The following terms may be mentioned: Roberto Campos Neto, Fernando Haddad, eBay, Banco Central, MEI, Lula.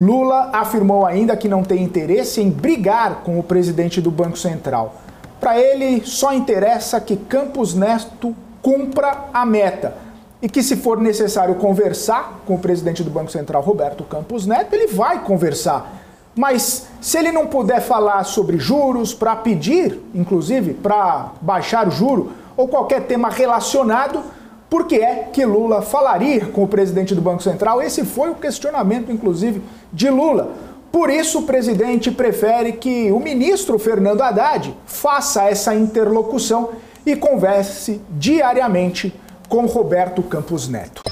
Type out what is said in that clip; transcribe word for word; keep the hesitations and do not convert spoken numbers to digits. Lula afirmou ainda que não tem interesse em brigar com o presidente do Banco Central. Para ele, só interessa que Campos Neto cumpra a meta e que, se for necessário conversar com o presidente do Banco Central, Roberto Campos Neto, ele vai conversar. Mas se ele não puder falar sobre juros, para pedir, inclusive, para baixar o juro ou qualquer tema relacionado, por que é que Lula falaria com o presidente do Banco Central? Esse foi o questionamento, inclusive, de Lula. Por isso, o presidente prefere que o ministro Fernando Haddad faça essa interlocução e converse diariamente com Roberto Campos Neto.